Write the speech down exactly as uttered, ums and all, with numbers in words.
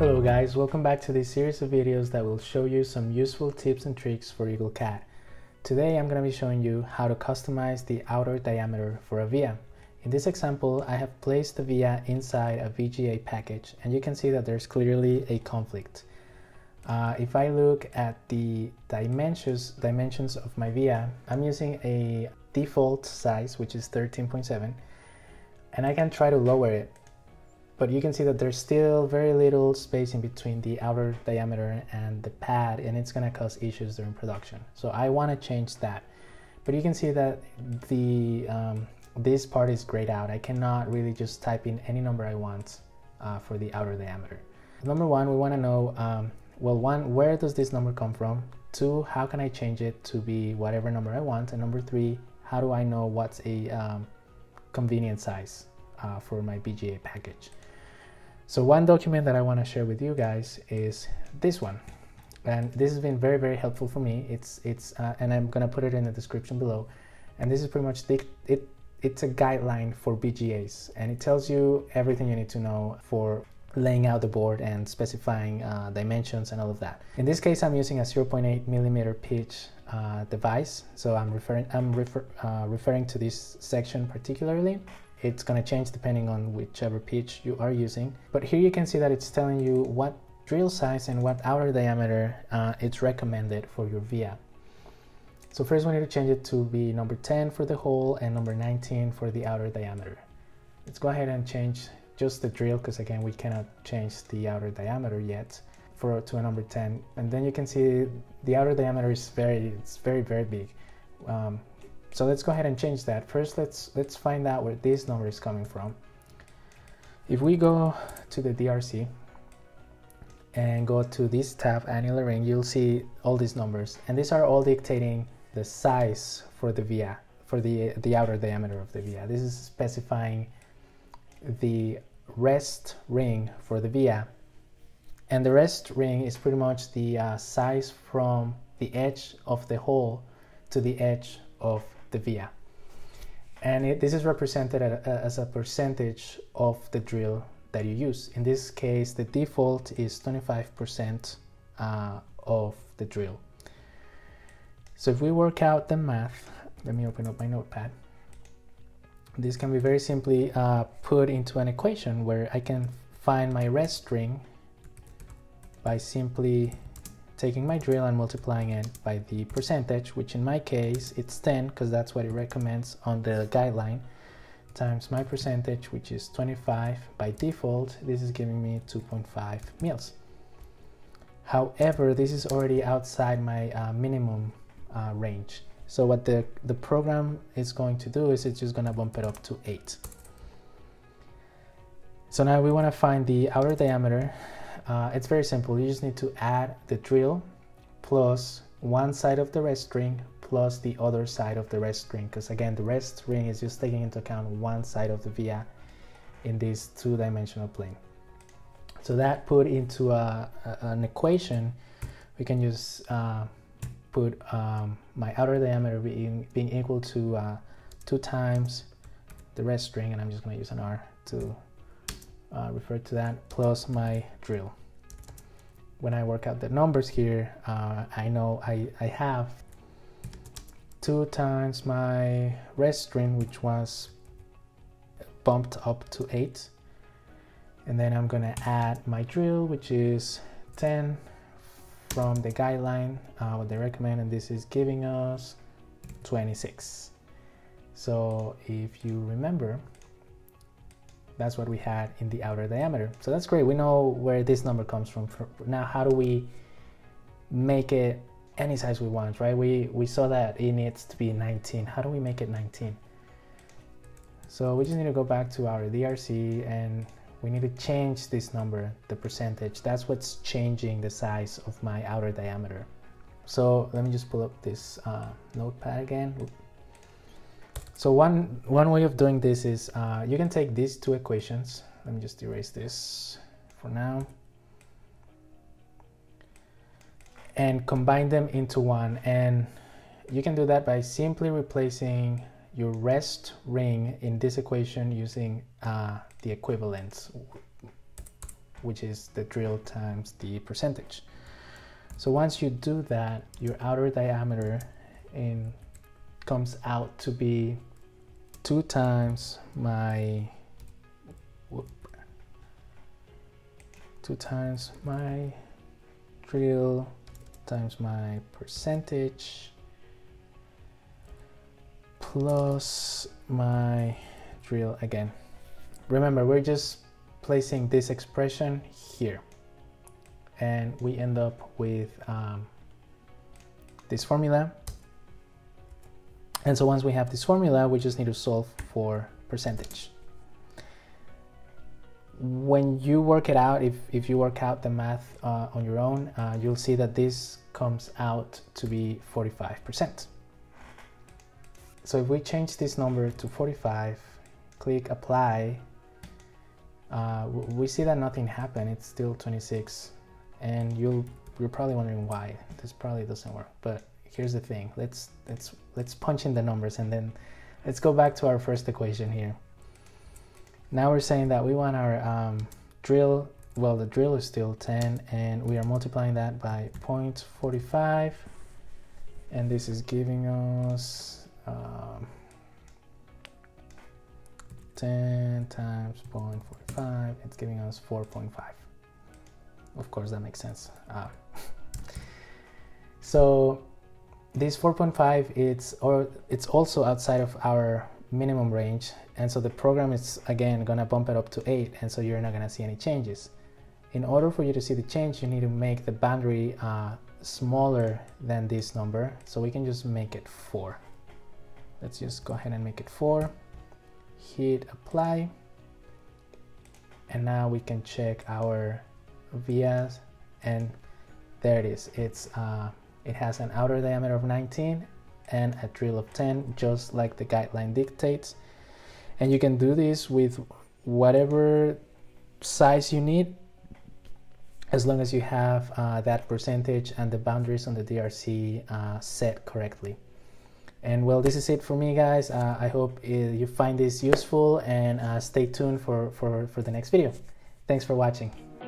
Hello guys, welcome back to this series of videos that will show you some useful tips and tricks for Eagle C A D. Today I'm going to be showing you how to customize the outer diameter for a via. In this example, I have placed the via inside a V G A package and you can see that there's clearly a conflict. Uh, if I look at the dimensions, dimensions of my via, I'm using a default size which is thirteen point seven and I can try to lower it. But you can see that there's still very little space in between the outer diameter and the pad, and it's going to cause issues during production. So I want to change that. But you can see that the um, this part is grayed out. I cannot really just type in any number I want uh, for the outer diameter. Number one, we want to know, um, well, one, where does this number come from? Two, how can I change it to be whatever number I want? And number three, how do I know what's a um, convenient size uh, for my B G A package? So one document that I want to share with you guys is this one, and this has been very very helpful for me. It's it's uh, and I'm gonna put it in the description below. And this is pretty much the, it it's a guideline for B G As, and it tells you everything you need to know for laying out the board and specifying uh, dimensions and all of that. In this case, I'm using a zero point eight millimeter pitch uh, device, so I'm referring I'm refer, uh, referring to this section particularly. It's going to change depending on whichever pitch you are using. But here you can see that it's telling you what drill size and what outer diameter uh, it's recommended for your via. So first we need to change it to be number ten for the hole and number nineteen for the outer diameter. Let's go ahead and change just the drill, because again we cannot change the outer diameter yet, for to a number ten. And then you can see the outer diameter is very, it's very very big. Um, So let's go ahead and change that. First, let's let's find out where this number is coming from. If we go to the D R C and go to this tab, annular ring, you'll see all these numbers, and these are all dictating the size for the via, for the the outer diameter of the via. This is specifying the rest ring for the via, and the rest ring is pretty much the uh, size from the edge of the hole to the edge of the via, and it, this is represented as a percentage of the drill that you use. In this case, the default is twenty-five percent uh, of the drill. So if we work out the math, let me open up my notepad. This can be very simply uh, put into an equation where I can find my rest ring by simply taking my drill and multiplying it by the percentage, which in my case it's ten, because that's what it recommends on the guideline, times my percentage, which is twenty-five by default. This is giving me two point five mils. However, this is already outside my uh, minimum uh, range. So what the, the program is going to do is it's just going to bump it up to eight. So now we want to find the outer diameter. Uh, it's very simple. You just need to add the drill plus one side of the rest ring plus the other side of the rest ring, because again the rest ring is just taking into account one side of the via in this two-dimensional plane. So that put into a, a, an equation, we can just uh, put um, my outer diameter being, being equal to uh, two times the rest ring, and I'm just going to use an R to Uh, refer to that, plus my drill. When I work out the numbers here, uh, I know I, I have two times my rest string, which was bumped up to eight, and then I'm gonna add my drill, which is ten from the guideline, uh, what they recommend, and this is giving us twenty-six. So if you remember, that's what we had in the outer diameter. So that's great. We know where this number comes from. Now, how do we make it any size we want, right? We, we saw that it needs to be nineteen. How do we make it nineteen? So we just need to go back to our D R C and we need to change this number, the percentage. That's what's changing the size of my outer diameter. So let me just pull up this uh, notepad again. So one, one way of doing this is uh, you can take these two equations. Let me just erase this for now. And combine them into one. And you can do that by simply replacing your rest ring in this equation using uh, the equivalents. which is the drill times the percentage. So once you do that, your outer diameter in comes out to be two times my whoop, two times my drill times my percentage plus my drill again. Remember, we're just placing this expression here, and we end up with um, this formula. And so once we have this formula, we just need to solve for percentage. When you work it out, if, if you work out the math uh, on your own, uh, you'll see that this comes out to be forty-five percent. So if we change this number to forty-five, click apply, uh, we see that nothing happened. It's still twenty-six, and you'll, you're probably wondering why. This probably doesn't work, but here's the thing. Let's, let's, let's punch in the numbers, and then let's go back to our first equation here. Now we're saying that we want our um, drill, well, the drill is still ten, and we are multiplying that by zero point four five, and this is giving us um, ten times zero point four five, it's giving us four point five. Of course, that makes sense. Uh, so this four point five, it's, or it's also outside of our minimum range, and so the program is again gonna bump it up to eight, and so you're not gonna see any changes. In order for you to see the change, you need to make the boundary uh, smaller than this number, so we can just make it four. Let's just go ahead and make it four, hit apply, and now we can check our vias, and there it is. It's uh, it has an outer diameter of nineteen and a drill of ten, just like the guideline dictates. And you can do this with whatever size you need, as long as you have uh, that percentage and the boundaries on the D R C uh, set correctly. And well, this is it for me, guys. Uh, I hope you find this useful, and uh, stay tuned for, for, for the next video. Thanks for watching.